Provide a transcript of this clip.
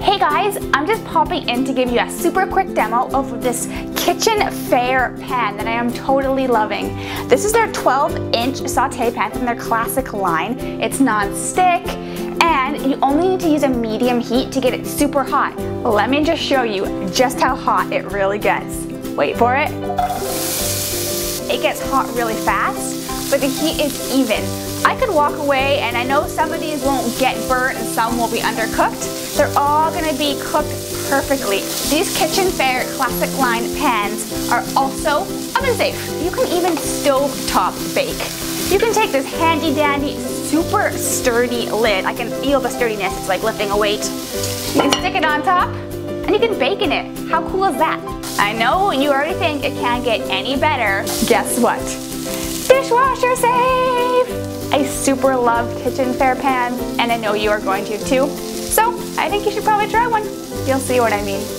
Hey guys, I'm just popping in to give you a super quick demo of this Kitchen Fair pan that I am totally loving. This is their 12-inch saute pan from their classic line. It's non-stick and you only need to use a medium heat to get it super hot. Let me just show you just how hot it really gets. Wait for it. It gets hot really fast, but the heat is even. I could walk away, and I know some of these won't get burnt and some will be undercooked. They're all gonna be cooked perfectly. These Kitchen Fair classic line pans are also oven safe. You can even stove top bake. You can take this handy dandy, super sturdy lid. I can feel the sturdiness, it's like lifting a weight. You can stick it on top and you can bake in it. How cool is that? I know you already think it can't get any better. Guess what? Dishwasher safe! I super love Kitchen Fair pans, and I know you are going to too. So I think you should probably try one. You'll see what I mean.